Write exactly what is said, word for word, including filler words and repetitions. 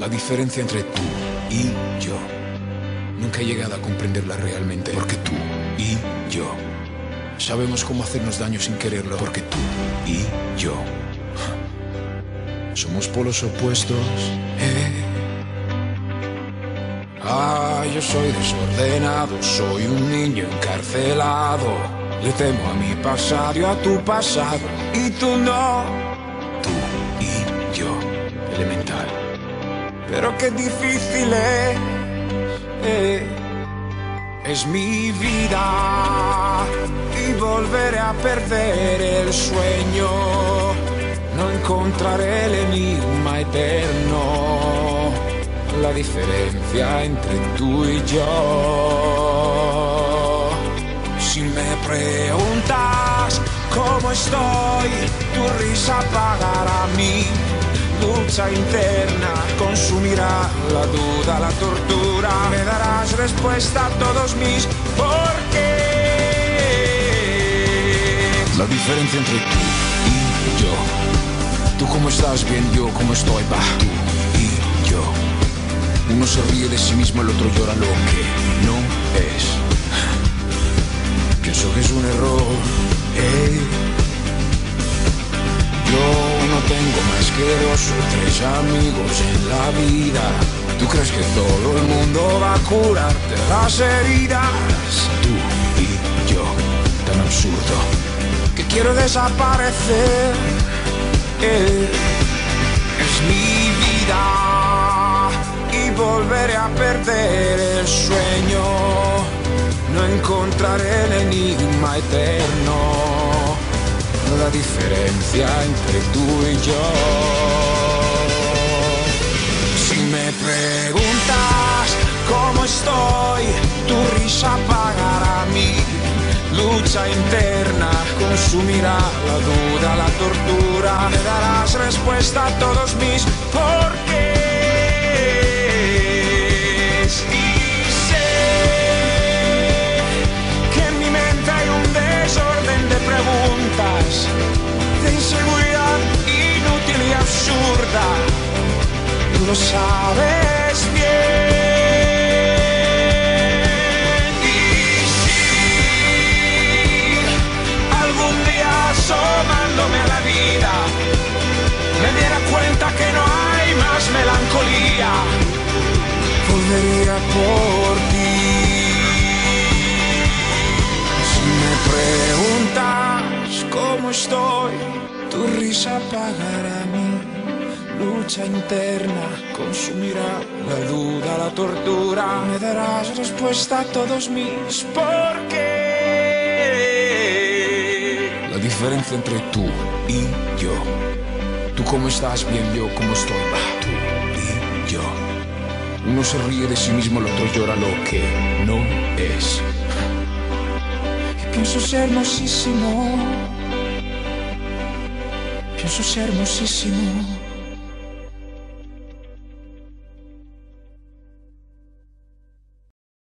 La diferencia entre tú y yo. Nunca he llegado a comprenderla realmente, porque tú y yo sabemos cómo hacernos daño sin quererlo, porque tú y yo somos polos opuestos. Eh. Ah, yo soy desordenado, soy un niño encarcelado. Le temo a mi pasado y a tu pasado, y tú no. Tú y yo, elemental. Pero qué difícil es, eh. Es mi vida y volveré a perder el sueño. No encontraré el enigma eterno, la diferencia entre tú y yo. Si me preguntas cómo estoy, tu risa apagará mi lucha interna, consumirá la duda, la tortura. Me darás respuesta a todos mis por qué. La diferencia entre tú y yo. Tú cómo estás, bien, yo cómo estoy, va. Tú y yo. Uno se ríe de sí mismo, el otro llora lo que no es. Pienso que es un error, eh. Yo tengo más que dos o tres amigos en la vida. ¿Tú crees que todo el mundo va a curarte las heridas? Tú y yo, tan absurdo que quiero desaparecer, eh. Es mi vida y volveré a perder el sueño. No encontraré el enigma eterno, la diferencia entre tú y yo. Si me preguntas cómo estoy, tu risa apagará mi lucha interna, consumirá la duda, la tortura. Me darás respuesta a todos mis porqués. Y sé que en mi mente hay un desorden de preguntas, de inseguridad inútil y absurda. Tú lo sabes bien. Y si algún día asomándome a la vida me diera cuenta que no hay más melancolía, volvería por ti. Si me preguntas cómo estoy, tu risa apagará mi lucha interna, consumirá la duda, la tortura. Me darás respuesta a todos mis por qué. La diferencia entre tú y yo. Tú cómo estás, bien, yo cómo estoy, va. Tú y yo. Uno se ríe de sí mismo, el otro llora lo que no es. Y pienso ser hermosísimo. Pienso ser hermosísimo.